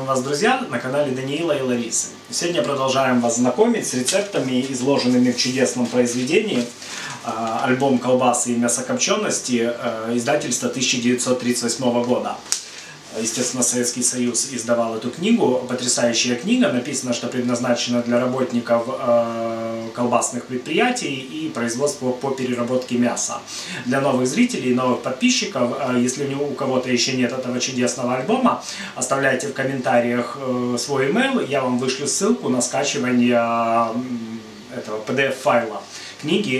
у нас, друзья, на канале Даниила и Ларисы. Сегодня продолжаем вас знакомить с рецептами, изложенными в чудесном произведении «Альбом колбасы и мясокопчёности» издательства 1938 года. Естественно, Советский Союз издавал эту книгу. Потрясающая книга. Написано, что предназначена для работников колбасных предприятий и производства по переработке мяса. Для новых зрителей, новых подписчиков, если у кого-то еще нет этого чудесного альбома, оставляйте в комментариях свой email. Я вам вышлю ссылку на скачивание этого PDF-файла. Книги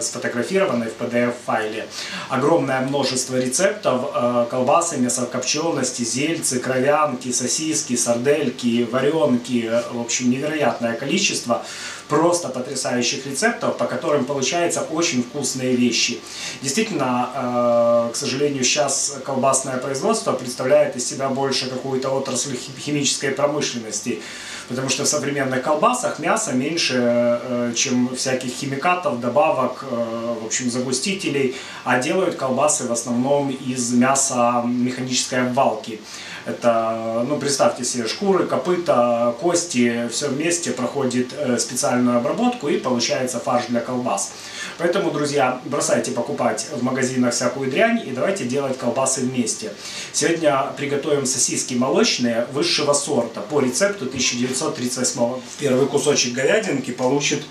сфотографированы в PDF-файле. Огромное множество рецептов: колбасы, мясокопчености, зельцы, кровянки, сосиски, сардельки, варенки. В общем, невероятное количество просто потрясающих рецептов, по которым получаются очень вкусные вещи. Действительно, к сожалению, сейчас колбасное производство представляет из себя больше какую-то отрасль химической промышленности, потому что в современных колбасах мяса меньше, чем всяких химикатов, добавок, в общем, загустителей, а делают колбасы в основном из мяса механической обвалки. Это, ну, представьте себе, шкуры, копыта, кости, все вместе проходит специальную обработку и получается фарш для колбас. Поэтому, друзья, бросайте покупать в магазинах всякую дрянь и давайте делать колбасы вместе. Сегодня приготовим сосиски молочные высшего сорта по рецепту 1938-го. Первый кусочек говядинки получит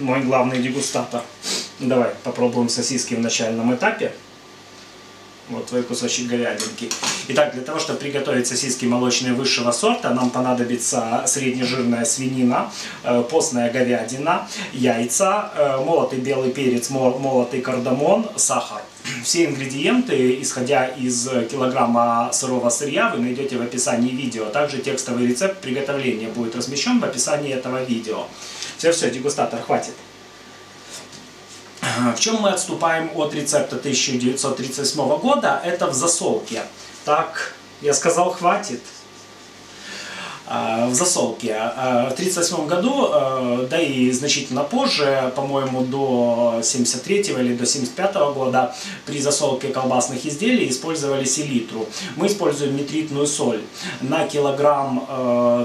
мой главный дегустатор. Давай попробуем сосиски в начальном этапе. Вот твой кусочек говядинки. Итак, для того, чтобы приготовить сосиски молочные высшего сорта, нам понадобится среднежирная свинина, постная говядина, яйца, молотый белый перец, молотый кардамон, сахар. Все ингредиенты, исходя из килограмма сырого сырья, вы найдете в описании видео. Также текстовый рецепт приготовления будет размещен в описании этого видео. Все, дегустатор, хватит. В чем мы отступаем от рецепта 1938 года? Это в засолке. Так, я сказал, хватит. В засолке. В 1938 году, да и значительно позже, по-моему, до 1973 или до 1975 года, при засолке колбасных изделий использовали селитру. Мы используем нитритную соль. На килограмм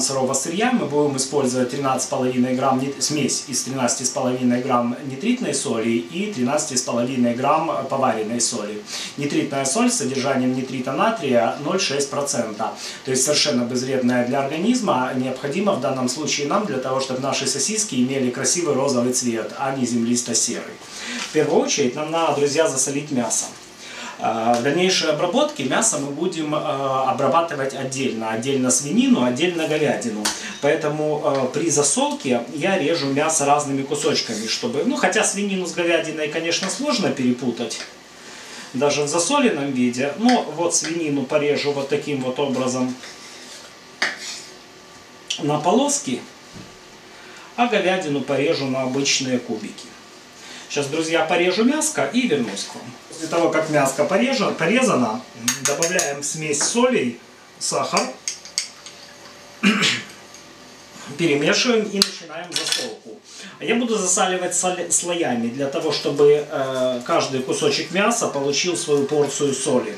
сырого сырья мы будем использовать 13,5 грамм смесь из 13,5 грамм нитритной соли и 13,5 грамм поваренной соли. Нитритная соль с содержанием нитрита натрия 0,6%. То есть совершенно безвредно для организма, необходимо в данном случае нам для того, чтобы наши сосиски имели красивый розовый цвет, а не землисто-серый. В первую очередь нам надо, друзья, засолить мясо. В дальнейшей обработке мясо мы будем обрабатывать отдельно. Отдельно свинину, отдельно говядину. Поэтому при засолке я режу мясо разными кусочками, чтобы... Ну, хотя свинину с говядиной, конечно, сложно перепутать. Даже в засоленном виде. Но вот свинину порежу вот таким вот образом. На полоски, а говядину порежу на обычные кубики. Сейчас, друзья, порежу мяско и вернусь к вам. После того, как мяско порезано, добавляем смесь солей, сахар, перемешиваем и начинаем засолку. Я буду засаливать слоями, для того, чтобы каждый кусочек мяса получил свою порцию соли.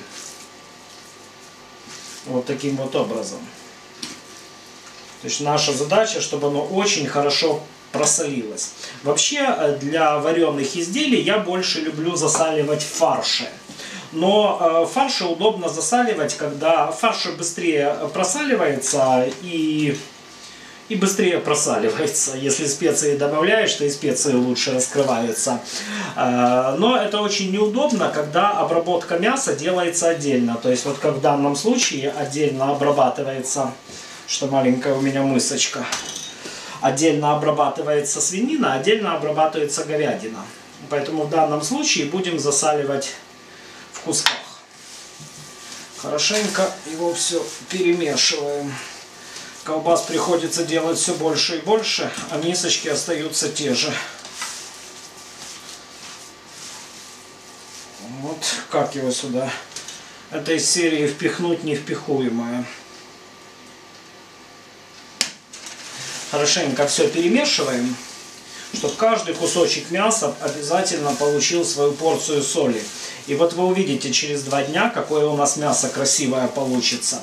Вот таким вот образом. То есть наша задача, чтобы оно очень хорошо просолилось. Вообще, для вареных изделий я больше люблю засаливать фарши. Но фарши удобно засаливать, когда фарши быстрее просаливается и быстрее просаливается. Если специи добавляешь, то и специи лучше раскрываются. Но это очень неудобно, когда обработка мяса делается отдельно. То есть вот как в данном случае отдельно обрабатывается... Что маленькая у меня мысочка. Отдельно обрабатывается свинина, отдельно обрабатывается говядина. Поэтому в данном случае будем засаливать в кусках. Хорошенько его все перемешиваем. Колбас приходится делать все больше и больше, а мисочки остаются те же. Вот как его сюда. Это из серии «Впихнуть невпихуемое». Хорошенько все перемешиваем, чтобы каждый кусочек мяса обязательно получил свою порцию соли. И вот вы увидите через 2 дня, какое у нас мясо красивое получится.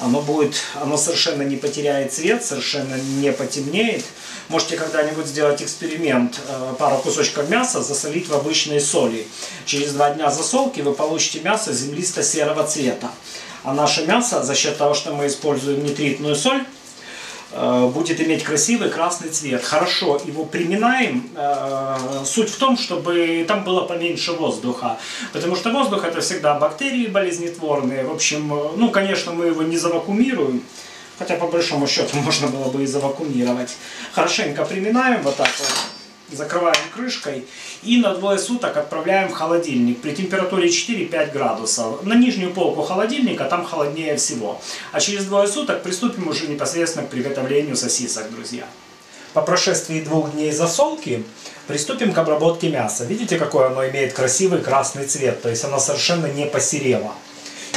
оно совершенно не потеряет цвет, совершенно не потемнеет. Можете когда-нибудь сделать эксперимент, пару кусочков мяса засолить в обычной соли. Через 2 дня засолки вы получите мясо землисто-серого цвета. А наше мясо, за счет того, что мы используем нитритную соль, будет иметь красивый красный цвет. Хорошо его приминаем. Суть в том, чтобы там было поменьше воздуха. Потому что воздух — это всегда бактерии болезнетворные. В общем, ну, конечно, мы его не завакуумируем. Хотя, по большому счету, можно было бы и завакуумировать. Хорошенько приминаем вот так вот. Закрываем крышкой. И на 2 суток отправляем в холодильник. При температуре 4-5 градусов. На нижнюю полку холодильника, там холоднее всего. А через 2 суток приступим уже непосредственно к приготовлению сосисок, друзья. По прошествии 2 дней засолки приступим к обработке мяса. Видите, какое оно имеет красивый красный цвет. То есть оно совершенно не посерело.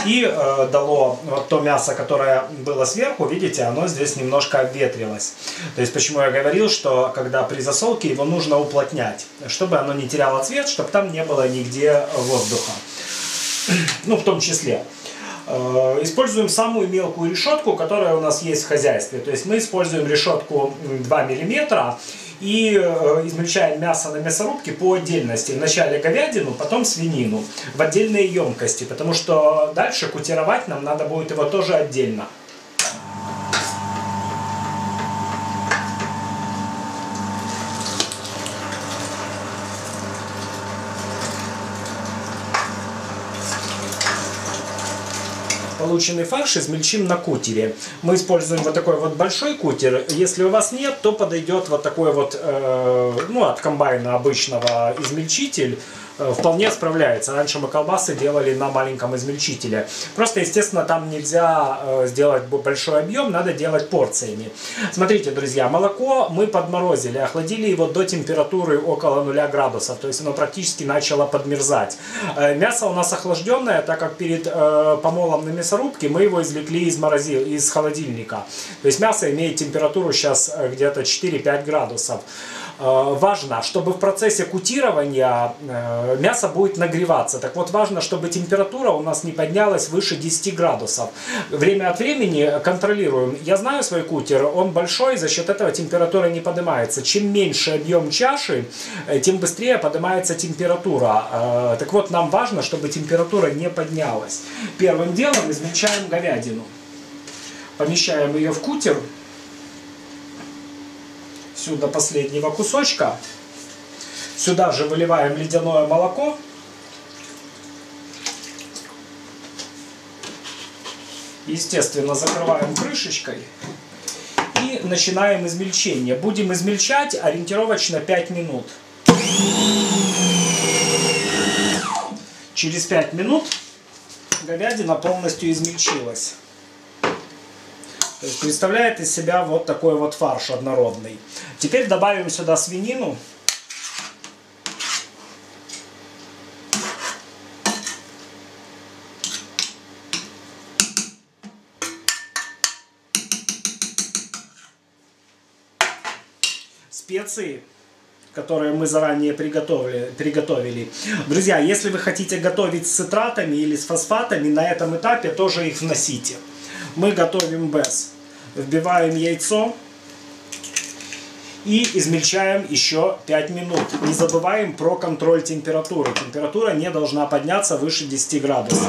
И дало вот то мясо, которое было сверху, видите, оно здесь немножко обветрилось. То есть почему я говорил, что когда при засолке его нужно уплотнять, чтобы оно не теряло цвет, чтобы там не было нигде воздуха. Ну, в том числе. Используем самую мелкую решетку, которая у нас есть в хозяйстве. То есть мы используем решетку 2 мм и измельчаем мясо на мясорубке по отдельности. Вначале говядину, потом свинину в отдельные емкости, потому что дальше кутировать нам надо будет его тоже отдельно. Полученный фарш измельчим на кутере. Мы используем вот такой вот большой кутер. Если у вас нет, то подойдет вот такой вот, ну, от комбайна обычного измельчитель. Вполне справляется. Раньше мы колбасы делали на маленьком измельчителе. Просто, естественно, там нельзя сделать большой объем, надо делать порциями. Смотрите, друзья, молоко мы подморозили, охладили его до температуры около 0 градусов. То есть оно практически начало подмерзать. Мясо у нас охлажденное, так как перед помолом на мясорубке мы его извлекли из холодильника. То есть мясо имеет температуру сейчас где-то 4-5 градусов. Важно, чтобы в процессе кутирования мясо будет нагреваться. Так вот, важно, чтобы температура у нас не поднялась выше 10 градусов. Время от времени контролируем. Я знаю свой кутер, он большой, за счет этого температура не поднимается. Чем меньше объем чаши, тем быстрее поднимается температура. Так вот, нам важно, чтобы температура не поднялась. Первым делом измельчаем говядину. Помещаем ее в кутер. Сюда последнего кусочка. Сюда же выливаем ледяное молоко. Естественно, закрываем крышечкой. И начинаем измельчение. Будем измельчать ориентировочно 5 минут. Через 5 минут говядина полностью измельчилась. То есть представляет из себя вот такой вот фарш однородный. Теперь добавим сюда свинину. Специи, которые мы заранее приготовили. Друзья, если вы хотите готовить с цитратами или с фосфатами, на этом этапе тоже их вносите. Мы готовим без. Вбиваем яйцо и измельчаем еще 5 минут. Не забываем про контроль температуры. Температура не должна подняться выше 10 градусов.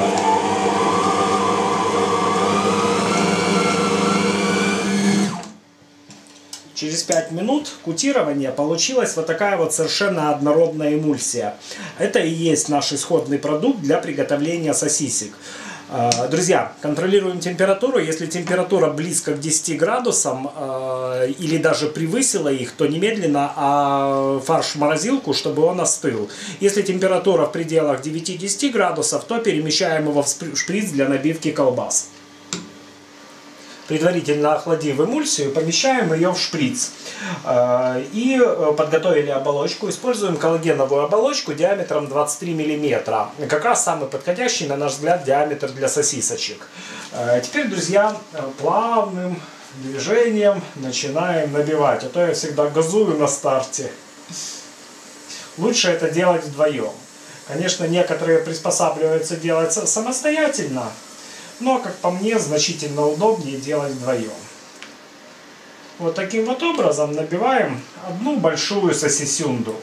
Через 5 минут кутирования получилась вот такая вот совершенно однородная эмульсия. Это и есть наш исходный продукт для приготовления сосисек. Друзья, контролируем температуру. Если температура близко к 10 градусам или даже превысила их, то немедленно фарш в морозилку, чтобы он остыл. Если температура в пределах 9-10 градусов, то перемещаем его в шприц для набивки колбас. Предварительно охладив эмульсию, помещаем ее в шприц. И подготовили оболочку. Используем коллагеновую оболочку диаметром 23 мм. Как раз самый подходящий, на наш взгляд, диаметр для сосисочек. Теперь, друзья, плавным движением начинаем набивать. А то я всегда газую на старте. Лучше это делать вдвоем. Конечно, некоторые приспосабливаются делать самостоятельно. Но, как по мне, значительно удобнее делать вдвоем. Вот таким вот образом набиваем одну большую сосисюнду.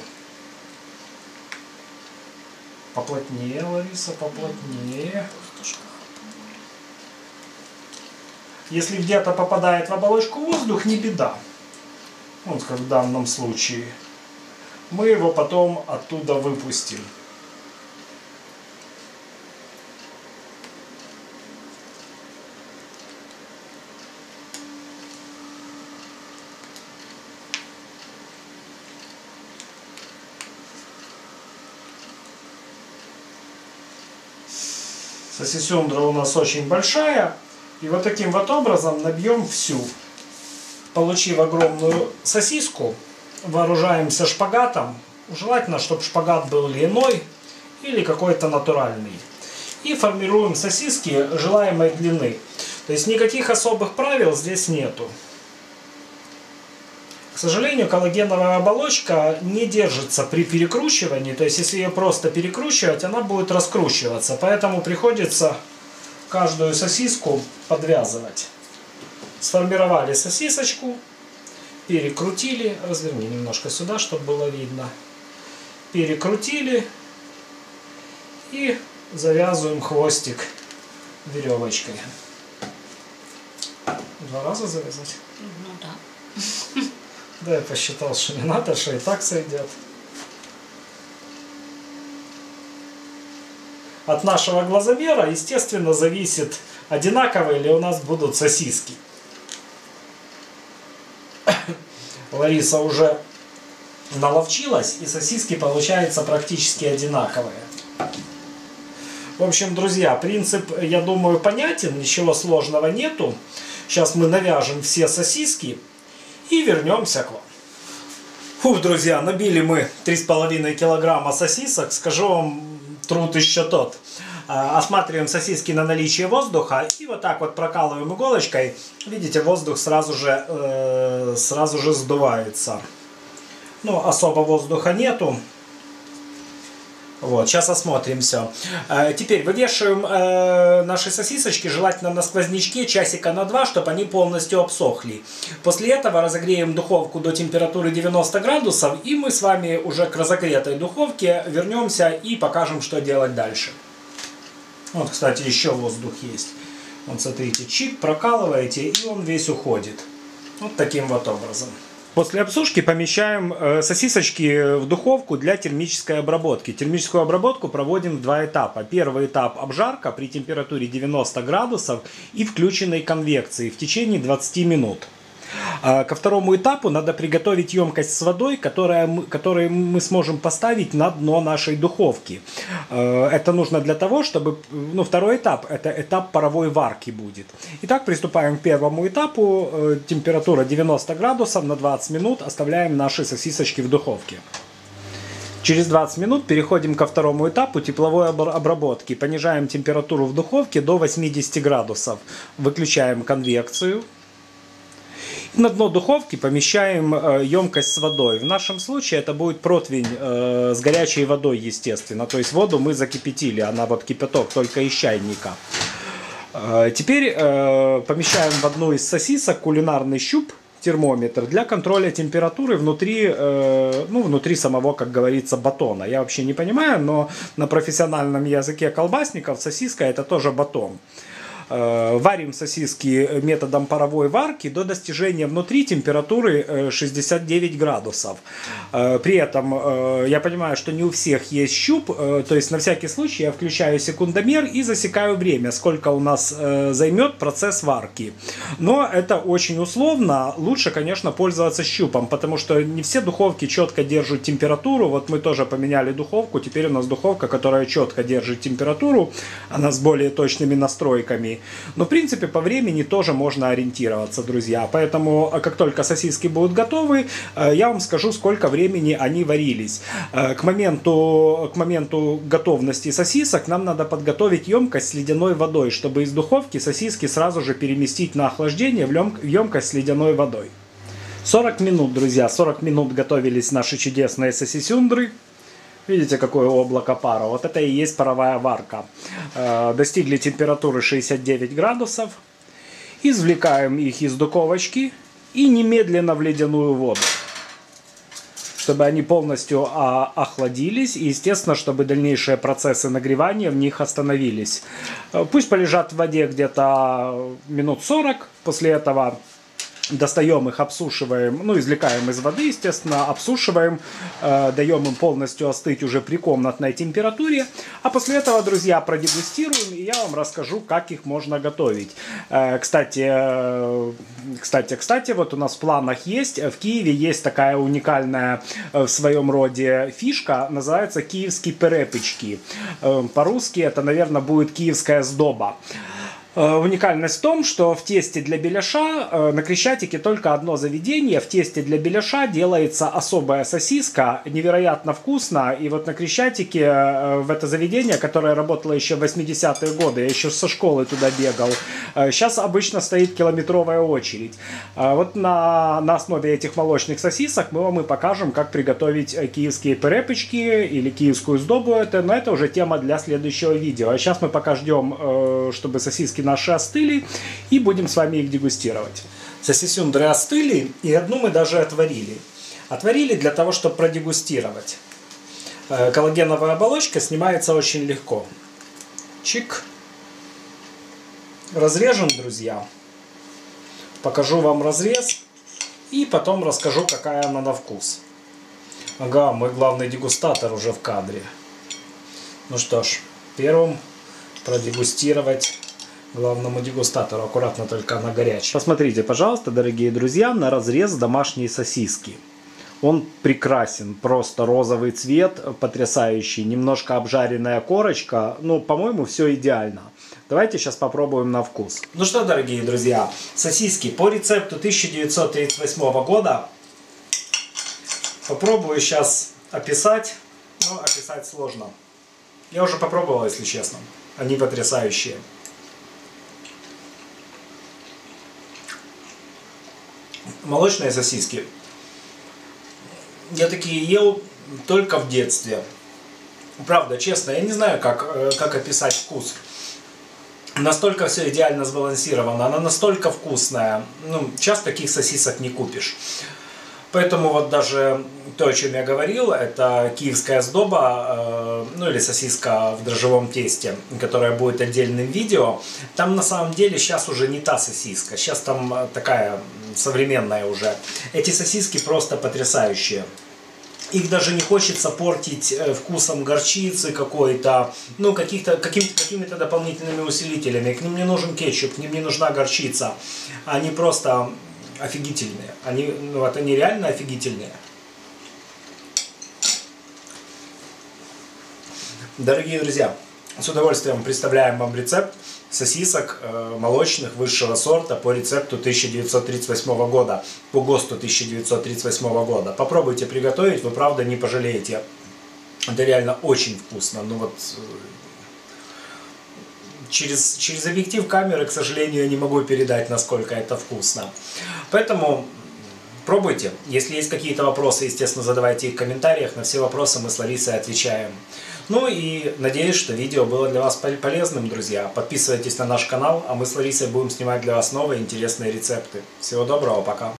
Поплотнее, Лариса, поплотнее. Если где-то попадает в оболочку воздух, не беда. Вот как в данном случае. Мы его потом оттуда выпустим. Сосисюндра у нас очень большая. И вот таким вот образом набьем всю. Получив огромную сосиску, вооружаемся шпагатом. Желательно, чтобы шпагат был льняной или какой-то натуральный. И формируем сосиски желаемой длины. То есть никаких особых правил здесь нету. К сожалению, коллагеновая оболочка не держится при перекручивании. То есть если ее просто перекручивать, она будет раскручиваться. Поэтому приходится каждую сосиску подвязывать. Сформировали сосисочку, перекрутили, разверни немножко сюда, чтобы было видно. Перекрутили и завязываем хвостик веревочкой. Два раза завязать? Ну да. Да, я посчитал, что не надо, что и так сойдет. От нашего глазомера, естественно, зависит, одинаковые ли у нас будут сосиски. Лариса уже наловчилась, и сосиски получаются практически одинаковые. В общем, друзья, принцип, я думаю, понятен, ничего сложного нету. Сейчас мы навяжем все сосиски и вернемся к вам. Фух, друзья, набили мы 3,5 килограмма сосисок. Скажу вам, труд еще тот. Осматриваем сосиски на наличие воздуха и вот так вот прокалываем иголочкой. Видите, воздух сразу же сдувается. Ну, особо воздуха нету. Вот, сейчас осмотрим все. Теперь вывешиваем наши сосисочки, желательно на сквознячке, часика на 2, чтобы они полностью обсохли. После этого разогреем духовку до температуры 90 градусов, и мы с вами уже к разогретой духовке вернемся и покажем, что делать дальше. Вот, кстати, еще воздух есть. Вот, смотрите, чик, прокалываете, и он весь уходит. Вот таким вот образом. После обсушки помещаем сосисочки в духовку для термической обработки. Термическую обработку проводим в 2 этапа. Первый этап — обжарка при температуре 90 градусов и включенной конвекции в течение 20 минут. Ко второму этапу надо приготовить емкость с водой, которую мы сможем поставить на дно нашей духовки. Это нужно для того, чтобы... Ну, второй этап, это этап паровой варки будет. Итак, приступаем к первому этапу. Температура 90 градусов, на 20 минут оставляем наши сосисочки в духовке. Через 20 минут переходим ко второму этапу тепловой обработки. Понижаем температуру в духовке до 80 градусов. Выключаем конвекцию. На дно духовки помещаем емкость с водой. В нашем случае это будет противень с горячей водой, естественно. То есть воду мы закипятили, она вот кипяток только из чайника. Теперь помещаем в одну из сосисок кулинарный щуп, термометр, для контроля температуры внутри самого, как говорится, батона. Я вообще не понимаю, но на профессиональном языке колбасников сосиска — это тоже батон. Варим сосиски методом паровой варки до достижения внутри температуры 69 градусов. При этом я понимаю, что не у всех есть щуп, то есть на всякий случай я включаю секундомер и засекаю время, сколько у нас займет процесс варки. Но это очень условно, лучше, конечно, пользоваться щупом, потому что не все духовки четко держат температуру. Вот мы тоже поменяли духовку, теперь у нас духовка, которая четко держит температуру, она с более точными настройками. Но в принципе по времени тоже можно ориентироваться, друзья. Поэтому как только сосиски будут готовы, я вам скажу, сколько времени они варились. К моменту готовности сосисок нам надо подготовить емкость с ледяной водой, чтобы из духовки сосиски сразу же переместить на охлаждение в емкость с ледяной водой. 40 минут, друзья, 40 минут готовились наши чудесные сосисюндры. Видите, какое облако пара. Вот это и есть паровая варка. Достигли температуры 69 градусов. Извлекаем их из духовочки и немедленно в ледяную воду, чтобы они полностью охладились и, естественно, чтобы дальнейшие процессы нагревания в них остановились. Пусть полежат в воде где-то минут 40, после этого достаем их, обсушиваем, ну, извлекаем из воды, естественно, обсушиваем, даем им полностью остыть уже при комнатной температуре. А после этого, друзья, продегустируем, и я вам расскажу, как их можно готовить. Кстати, вот у нас в планах есть, в Киеве есть такая уникальная в своем роде фишка, называется киевские перепечки. По-русски это, наверное, будет киевская сдоба. Уникальность в том, что в тесте для беляша на Крещатике только одно заведение. В тесте для беляша делается особая сосиска, невероятно вкусно. И вот на Крещатике в это заведение, которое работало еще в 80-е годы, я еще со школы туда бегал, сейчас обычно стоит километровая очередь. Вот на основе этих молочных сосисок мы вам и покажем, как приготовить киевские перепечки или киевскую сдобу. Но это уже тема для следующего видео. А сейчас мы пока ждем, чтобы сосиски наши остыли, и будем с вами их дегустировать. Сосисюндры остыли, и одну мы даже отварили. Отварили для того, чтобы продегустировать. Коллагеновая оболочка снимается очень легко. Чик. Разрежем, друзья. Покажу вам разрез, и потом расскажу, какая она на вкус. Ага, мой главный дегустатор уже в кадре. Ну что ж, первым продегустировать главному дегустатору, аккуратно, только она горячая. Посмотрите, пожалуйста, дорогие друзья, на разрез домашней сосиски. Он прекрасен, просто розовый цвет, потрясающий, немножко обжаренная корочка. Ну, по-моему, все идеально. Давайте сейчас попробуем на вкус. Ну что, дорогие друзья, сосиски по рецепту 1938 года. Попробую сейчас описать, но описать сложно. Я уже попробовал, если честно. Они потрясающие. Молочные сосиски. Я такие ел только в детстве. Правда, честно, я не знаю, как описать вкус. Настолько все идеально сбалансировано. Она настолько вкусная. Ну, сейчас таких сосисок не купишь. Поэтому вот даже то, о чем я говорил, это киевская сдоба, ну или сосиска в дрожжевом тесте, которая будет отдельным видео. Там на самом деле сейчас уже не та сосиска, сейчас там такая современная уже. Эти сосиски просто потрясающие. Их даже не хочется портить вкусом горчицы какой-то, ну какими-то дополнительными усилителями. К ним не нужен кетчуп, к ним не нужна горчица. Они просто... офигительные. Они, ну, вот они реально офигительные. Дорогие друзья, с удовольствием представляем вам рецепт сосисок молочных высшего сорта по рецепту 1938 года, по ГОСТу 1938 года. Попробуйте приготовить, вы правда не пожалеете. Это реально очень вкусно. Ну вот... Через объектив камеры, к сожалению, я не могу передать, насколько это вкусно. Поэтому пробуйте. Если есть какие-то вопросы, естественно, задавайте их в комментариях. На все вопросы мы с Ларисой отвечаем. Ну и надеюсь, что видео было для вас полезным, друзья. Подписывайтесь на наш канал, а мы с Ларисой будем снимать для вас новые интересные рецепты. Всего доброго, пока!